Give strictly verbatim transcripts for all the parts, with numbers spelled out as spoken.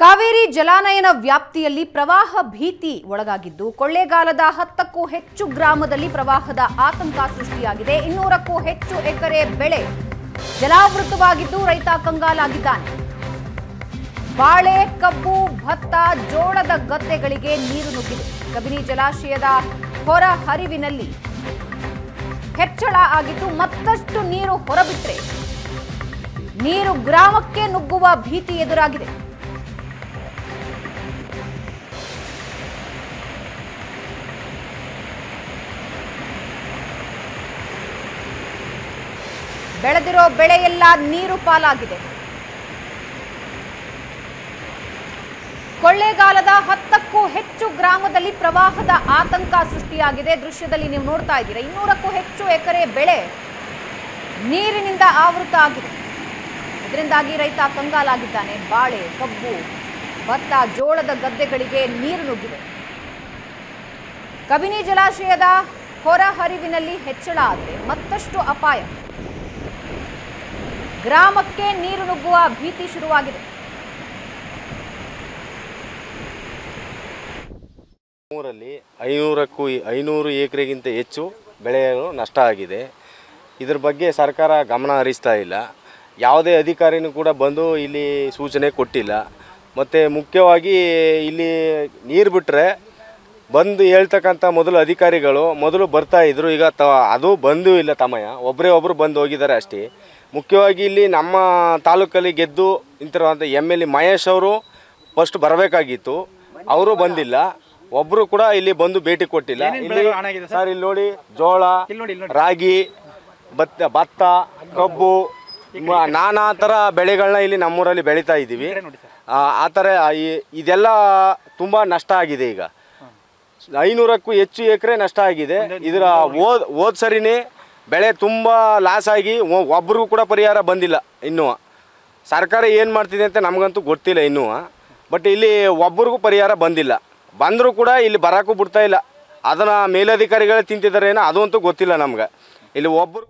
ಕಾವೇರಿ ಜಲಾನಯನ ವ್ಯಾಪ್ತಿಯಲ್ಲಿ ಪ್ರವಾಹ ಭೀತಿ ಒಳಗಾಗಿದ್ದು ಕೊಳ್ಳೇಗಾಲದ ಹತ್ತಕ್ಕೂ ಹೆಚ್ಚು ಗ್ರಾಮದಲ್ಲಿ ಪ್ರವಾಹದ ಆತಂಕ ಸೃಷ್ಟಿಯಾಗಿದೆ. ಇನ್ನೂರಕ್ಕೂ ಹೆಚ್ಚು ಎಕರೆ ಬೆಳೆ ಜಲಾವೃತವಾಗಿದ್ದು ರೈತ ಕಂಗಾಲಾಗಿದ್ದಾನೆ. ಬಾಳೆ, ಕಬ್ಬು, ಭತ್ತ, ಜೋಳದ ಗದ್ದೆಗಳಿಗೆ ನೀರು ನುಗ್ಗಿದೆ. ಕಬಿನಿ ಜಲಾಶಯದ ಹೊರ ಹರಿವಿನಲ್ಲಿ ಹೆಚ್ಚಳ ಆಗಿದ್ದು ಮತ್ತಷ್ಟು ನೀರು ಹೊರಬಿಟ್ಟರೆ ನೀರು ಗ್ರಾಮಕ್ಕೆ ನುಗ್ಗುವ ಭೀತಿ ಎದುರಾಗಿದೆ. ಬೆಳೆದಿರೋ ಬೆಳೆಯೆಲ್ಲ ನೀರು ಪಾಲಾಗಿದೆ. ಕೊಳ್ಳೇಗಾಲದ ಹತ್ತಕ್ಕೂ ಹೆಚ್ಚು ಗ್ರಾಮದಲ್ಲಿ ಪ್ರವಾಹದ ಆತಂಕ ಸೃಷ್ಟಿಯಾಗಿದೆ. ದೃಶ್ಯದಲ್ಲಿ ನೀವು ನೋಡ್ತಾ ಇದ್ದೀರಾ, ಇನ್ನೂರಕ್ಕೂ ಹೆಚ್ಚು ಎಕರೆ ಬೆಳೆ ನೀರಿನಿಂದ ಆವೃತ ಆಗಿದೆ. ಇದರಿಂದಾಗಿ ರೈತ ಕಂಗಾಲಾಗಿದ್ದಾನೆ. ಬಾಳೆ, ಕಬ್ಬು, ಭತ್ತ, ಜೋಳದ ಗದ್ದೆಗಳಿಗೆ ನೀರು ನುಗ್ಗಿದೆ. ಕಬಿನಿ ಜಲಾಶಯದ ಹೊರ ಹರಿವಿನಲ್ಲಿ ಹೆಚ್ಚಳ ಆದರೆ ಮತ್ತಷ್ಟು ಅಪಾಯ, ಗ್ರಾಮಕ್ಕೆ ನೀರು ನುಗ್ಗುವ ಭೀತಿ ಶುರುವಾಗಿದೆ. ಊರಲ್ಲಿ ಐನೂರಕ್ಕೂ ಐನೂರು ಎಕರೆಗಿಂತ ಹೆಚ್ಚು ಬೆಳೆಗಳು ನಷ್ಟ ಆಗಿದೆ. ಇದರ ಬಗ್ಗೆ ಸರ್ಕಾರ ಗಮನ ಹರಿಸ್ತಾ ಇಲ್ಲ. ಯಾವುದೇ ಅಧಿಕಾರಿನೂ ಕೂಡ ಬಂದು ಇಲ್ಲಿ ಸೂಚನೆ ಕೊಟ್ಟಿಲ್ಲ. ಮತ್ತು ಮುಖ್ಯವಾಗಿ ಇಲ್ಲಿ ನೀರು ಬಿಟ್ಟರೆ ಬಂದು ಹೇಳ್ತಕ್ಕಂಥ ಮೊದಲು ಅಧಿಕಾರಿಗಳು ಮೊದಲು ಬರ್ತಾ ಇದ್ದರು. ಈಗ ತ ಅದು ಬಂದೂ ಇಲ್ಲ. ತಮಯ ಒಬ್ಬರೇ ಒಬ್ಬರು ಬಂದು ಹೋಗಿದ್ದಾರೆ ಅಷ್ಟೇ. ಮುಖ್ಯವಾಗಿ ಇಲ್ಲಿ ನಮ್ಮ ತಾಲೂಕಲ್ಲಿ ಗೆದ್ದು ಇಂಥ ಎಮ್ ಎಲ್ ಎ ಮಹೇಶ್ ಅವರು ಫಸ್ಟ್ ಬರಬೇಕಾಗಿತ್ತು, ಅವರು ಬಂದಿಲ್ಲ. ಒಬ್ಬರು ಕೂಡ ಇಲ್ಲಿ ಬಂದು ಭೇಟಿ ಕೊಟ್ಟಿಲ್ಲ. ಇಲ್ಲಿ ಸರ್ ಇಲ್ಲಿ ನೋಡಿ, ಜೋಳ, ರಾಗಿ, ಭತ್ತ ಭತ್ತ ಕಬ್ಬು, ನಾನಾ ಥರ ಬೆಳೆಗಳನ್ನ ಇಲ್ಲಿ ನಮ್ಮೂರಲ್ಲಿ ಬೆಳೀತಾ ಇದ್ದೀವಿ. ಆ ಥರ ಇದೆಲ್ಲ ತುಂಬ ನಷ್ಟ ಆಗಿದೆ. ಈಗ ಐನೂರಕ್ಕೂ ಹೆಚ್ಚು ಎಕರೆ ನಷ್ಟ ಆಗಿದೆ. ಇದರ ಓದ್ ಓದ್ ಸರಿನೇ ಬೆಳೆ ತುಂಬ ಲಾಸ್ ಆಗಿ ಒಬ್ಬರಿಗೂ ಕೂಡ ಪರಿಹಾರ ಬಂದಿಲ್ಲ. ಇನ್ನೂ ಸರ್ಕಾರ ಏನು ಮಾಡ್ತಿದೆ ಅಂತ ನಮಗಂತೂ ಗೊತ್ತಿಲ್ಲ ಇನ್ನೂ. ಬಟ್ ಇಲ್ಲಿ ಒಬ್ಬರಿಗೂ ಪರಿಹಾರ ಬಂದಿಲ್ಲ. ಬಂದರೂ ಕೂಡ ಇಲ್ಲಿ ಬರೋಕ್ಕೂ ಬಿಡ್ತಾ ಇಲ್ಲ. ಅದನ್ನು ಮೇಲಧಿಕಾರಿಗಳೇ ತಿಂತಿದ್ದಾರೆ ಏನೋ, ಅದು ಅಂತೂ ಗೊತ್ತಿಲ್ಲ ನಮ್ಗೆ. ಇಲ್ಲಿ ಒಬ್ಬರು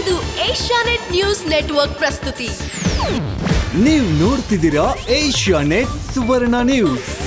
ಇದು ಏಷ್ಯಾನೆಟ್ ನ್ಯೂಸ್ ನೆಟ್ವರ್ಕ್ ಪ್ರಸ್ತುತಿ. ನೀವು ನೋಡ್ತಿದ್ದೀರಾ ಏಷ್ಯಾನೆಟ್ ಸುವರ್ಣ ನ್ಯೂಸ್.